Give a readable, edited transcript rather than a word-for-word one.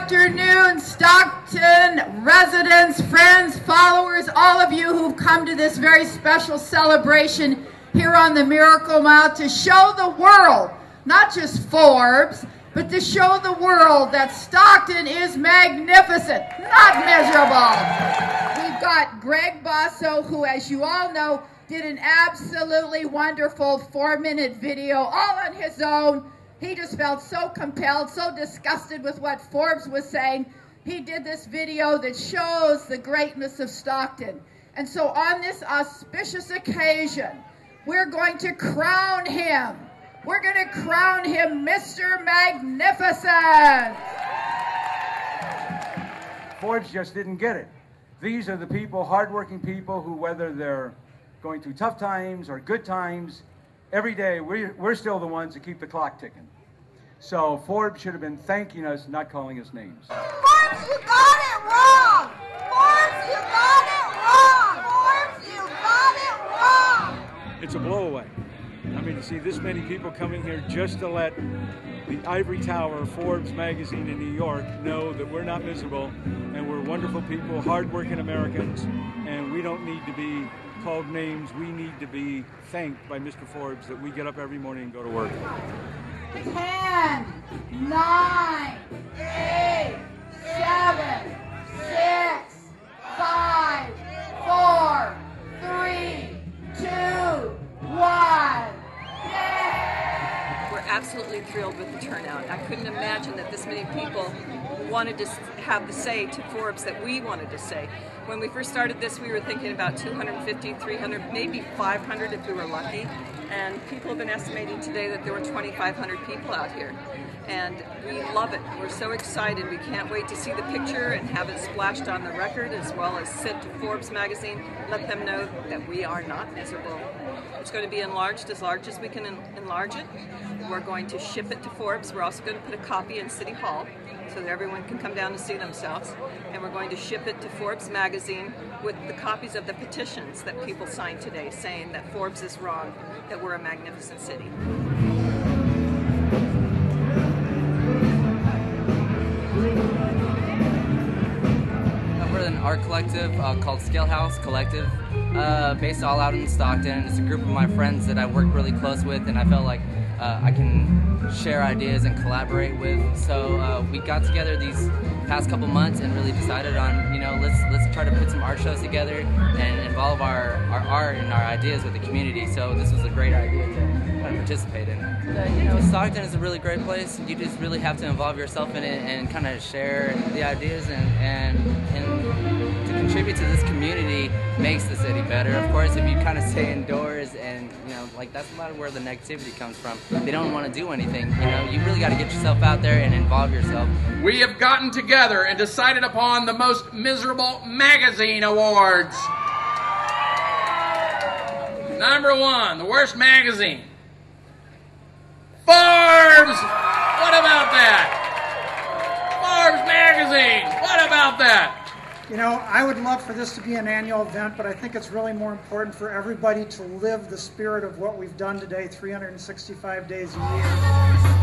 afternoon, Stockton residents, friends, followers, all of you who've come to this very special celebration here on the Miracle Mile to show the world, not just Forbes, but to show the world that Stockton is magnificent, not miserable. We've got Greg Basso, who, as you all know, did an absolutely wonderful 4-minute video all on his own. He just felt so compelled, so disgusted with what Forbes was saying. He did this video that shows the greatness of Stockton. And so on this auspicious occasion, we're going to crown him. We're going to crown him Mr. Magnificent. Forbes just didn't get it. These are the people, hardworking people who, whether they're going through tough times or good times, every day, we're still the ones that keep the clock ticking. So Forbes should have been thanking us, not calling us names. Forbes, you got it wrong! Forbes, you got it wrong! Forbes, you got it wrong! It's a blowaway. I mean, to see this many people coming here just to let the ivory tower, Forbes magazine in New York, know that we're not miserable and we're wonderful people, hardworking Americans, and we don't need to be called names. We need to be thanked by Mr. Forbes that we get up every morning and go to work. 10, 9, 8, 7, 6, 5, 4, 3, 2, 1. Yay! We're absolutely thrilled with the turnout. I couldn't imagine that this many people wanted to have the say to Forbes that we wanted to say. When we first started this, we were thinking about 250, 300, maybe 500 if we were lucky. And people have been estimating today that there were 2,500 people out here. And we love it. We're so excited. We can't wait to see the picture and have it splashed on the record, as well as sent to Forbes magazine. Let them know that we are not miserable. It's going to be enlarged as large as we can enlarge it. We're going to ship it to Forbes. We're also going to put a copy in City Hall so that everyone can come down and see themselves. And we're going to ship it to Forbes magazine with the copies of the petitions that people signed today saying that Forbes is wrong, that we're a magnificent city. We're an art collective called Scalehouse Collective, based all out in Stockton. It's a group of my friends that I work really close with, and I felt like I can share ideas and collaborate with. So we got together these past couple months and really decided on, you know, let's try to put some art shows together and involve our art and our ideas with the community. So this was a great idea to kind of participate in. You know, Stockton is a really great place. You just really have to involve yourself in it and kind of share the ideas and to contribute to this community makes the city better. Of course, if you kind of stay indoors and, you know, like that's a lot of where the negativity comes from. They don't want to do anything, you know. You really got to get yourself out there and involve yourself. We have gotten together and decided upon the Most Miserable Magazine Awards. Number 1, the worst magazine. Forbes! What about that? Forbes magazine! What about that? You know, I would love for this to be an annual event, but I think it's really more important for everybody to live the spirit of what we've done today 365 days a year.